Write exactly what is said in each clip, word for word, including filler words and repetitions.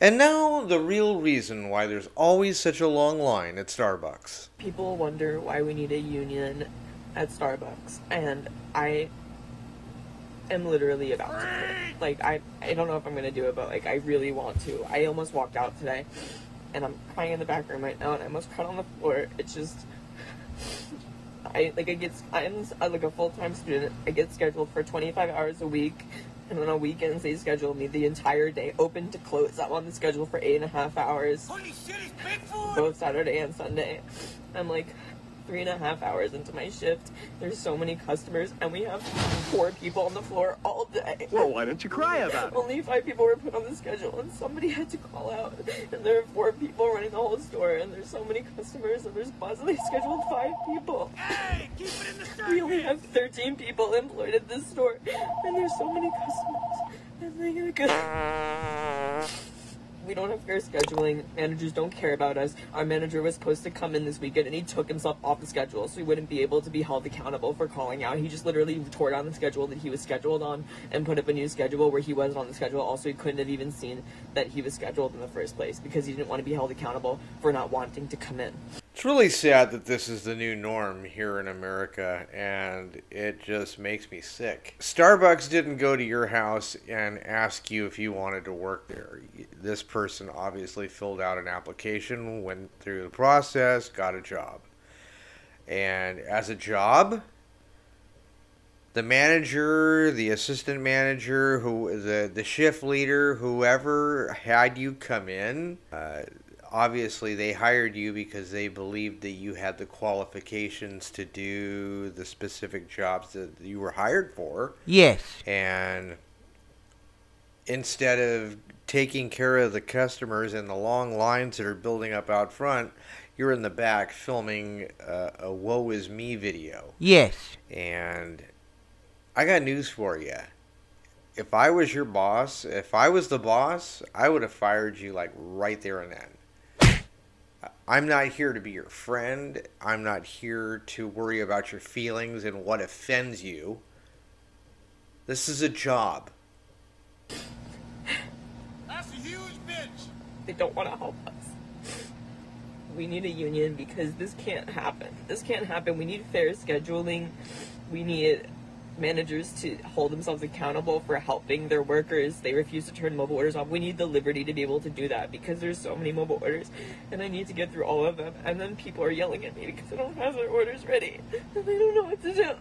And now, the real reason why there's always such a long line at Starbucks. People wonder why we need a union at Starbucks, and I am literally about to quit. Like, I, I don't know if I'm going to do it, but, like, I really want to. I almost walked out today, and I'm crying in the back room right now, and I almost cried on the floor. It's just, I, like, I get, I'm, like, a full-time student. I get scheduled for twenty-five hours a week. And on weekends, they schedule me the entire day, open to close. I'm on the schedule for eight and a half hours. Holy shit, it's Bigfoot! Both Saturday and Sunday. I'm like three and a half hours into my shift. There's so many customers, and we have four people on the floor all day. Well, why don't you cry about it? Only five people were put on the schedule, and somebody had to call out. And there are four people running the whole store, and there's so many customers, and there's buzz, and they scheduled five people. Hey, keep it in the circuit. We only have thirteen people employed at this store, and there's so many customers. We don't have fair scheduling. Managers don't care about us. Our manager was supposed to come in this weekend, and he took himself off the schedule, so he wouldn't be able to be held accountable for calling out. He just literally tore down the schedule that he was scheduled on and put up a new schedule where he wasn't on the schedule. Also, he couldn't have even seen that he was scheduled in the first place because he didn't want to be held accountable for not wanting to come in. It's really sad that this is the new norm here in America, and it just makes me sick. Starbucks didn't go to your house and ask you if you wanted to work there. This person obviously filled out an application, went through the process, got a job. And as a job, the manager, the assistant manager, who the, the shift leader, whoever had you come in, uh, obviously, they hired you because they believed that you had the qualifications to do the specific jobs that you were hired for. Yes. And instead of taking care of the customers and the long lines that are building up out front, you're in the back filming a, a woe is me video. Yes. And I got news for you. If I was your boss, if I was the boss, I would have fired you like right there and then. I'm not here to be your friend. I'm not here to worry about your feelings and what offends you. This is a job. That's a huge bitch. They don't want to help us. We need a union because this can't happen. This can't happen. We need fair scheduling. We need managers to hold themselves accountable for helping their workers. They refuse to turn mobile orders off. We need the liberty to be able to do that because there's so many mobile orders and I need to get through all of them, and then people are yelling at me because I don't have their orders ready and they don't know what to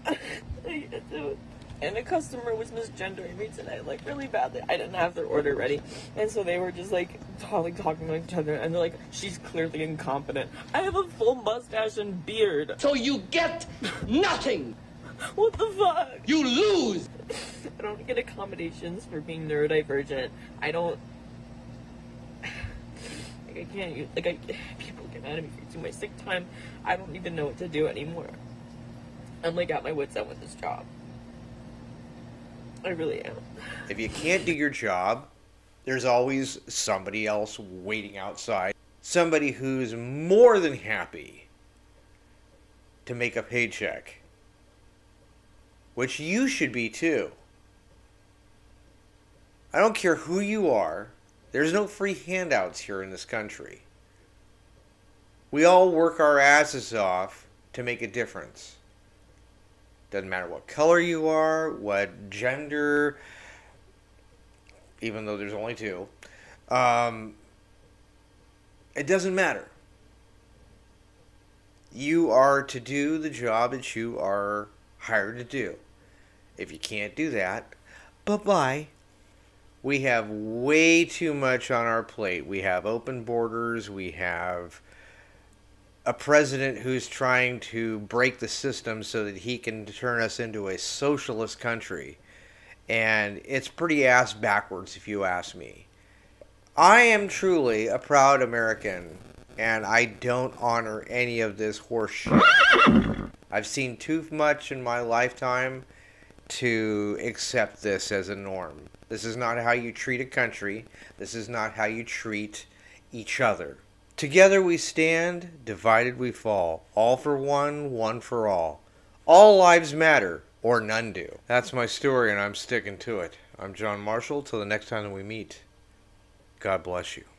do. And a customer was misgendering me tonight, like, really badly. I didn't have their order ready. And so they were just, like, talking, talking to each other. And they're like, she's clearly incompetent. I have a full mustache and beard. So you get nothing. What the fuck? You lose! I don't get accommodations for being neurodivergent. I don't... Like, I can't use... Like, I... people get mad at me for too much sick time. I don't even know what to do anymore. I'm, like, at my wits' end with this job. I really am. If you can't do your job, there's always somebody else waiting outside. Somebody who's more than happy to make a paycheck. Which you should be too. I don't care who you are. There's no free handouts here in this country. We all work our asses off to make a difference. Doesn't matter what color you are, what gender, even though there's only two. Um, it doesn't matter. You are to do the job that you are hired to do. If you can't do that, bye-bye. We have way too much on our plate. We have open borders. We have a president who's trying to break the system so that he can turn us into a socialist country. And it's pretty ass backwards if you ask me. I am truly a proud American, and I don't honor any of this horse shit. I've seen too much in my lifetime to accept this as a norm. This is not how you treat a country. This is not how you treat each other. Together we stand, divided we fall. All for one, one for all. All lives matter, or none do. That's my story, and I'm sticking to it. I'm John Marshall. Till the next time that we meet. God bless you.